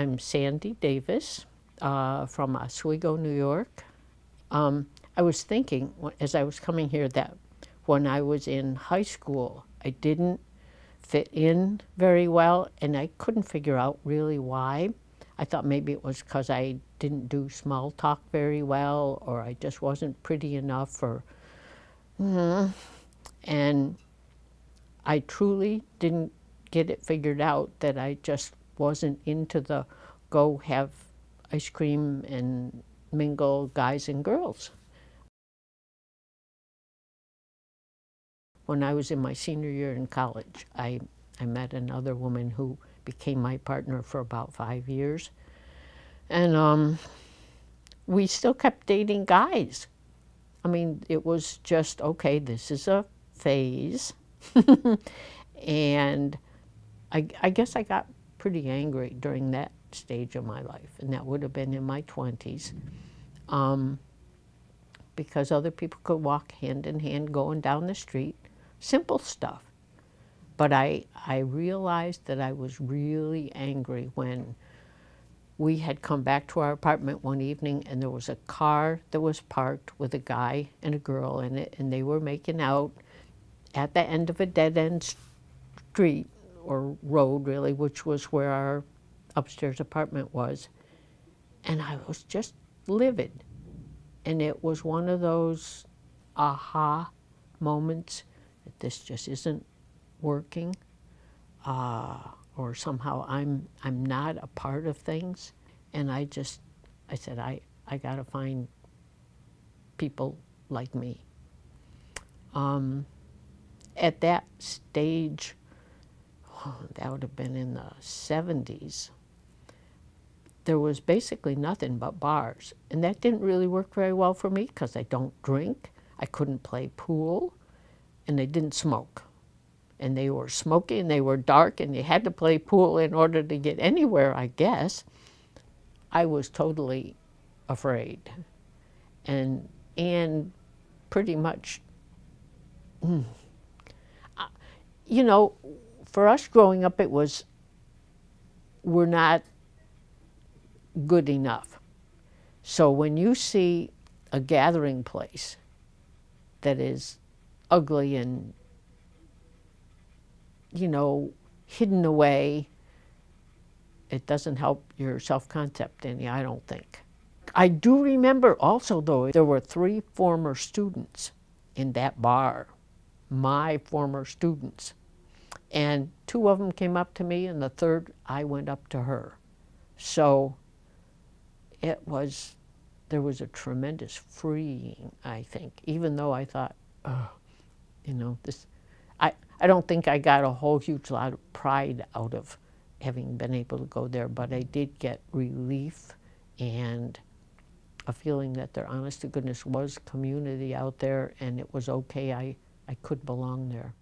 I'm Sandy Davis from Oswego, New York. I was thinking as I was coming here that when I was in high school, I didn't fit in very well, and I couldn't figure out really why. I thought maybe it was because I didn't do small talk very well, or I just wasn't pretty enough, or and I truly didn't get it figured out, that I just wasn't into the go have ice cream and mingle guys and girls. When I was in my senior year in college, I met another woman who became my partner for about 5 years. And we still kept dating guys. I mean, it was just, okay, this is a phase. And I guess I got pretty angry during that stage of my life, and that would have been in my 20s, because other people could walk hand in hand going down the street, simple stuff. But I realized that I was really angry when we had come back to our apartment one evening and there was a car that was parked with a guy and a girl in it, and they were making out at the end of a dead-end street, or road really, which was where our upstairs apartment was. And I was just livid. And it was one of those aha moments that this just isn't working, or somehow I'm not a part of things. And I said, I gotta find people like me. At that stage, that would have been in the 70s, there was basically nothing but bars. And that didn't really work very well for me because I don't drink, I couldn't play pool, and I didn't smoke. And they were smoky and they were dark and they had to play pool in order to get anywhere, I guess. I was totally afraid and pretty much, you know, for us growing up it was, we're not good enough. So when you see a gathering place that is ugly and, you know, hidden away, it doesn't help your self-concept any, I don't think. I do remember also, though, there were 3 former students in that bar, my former students. And 2 of them came up to me, and the 3rd, I went up to her. So it was, there was a tremendous freeing, I think, even though I thought, oh, you know, this, I don't think I got a whole huge lot of pride out of having been able to go there, but I did get relief and a feeling that there, honest to goodness, was community out there and it was okay, I could belong there.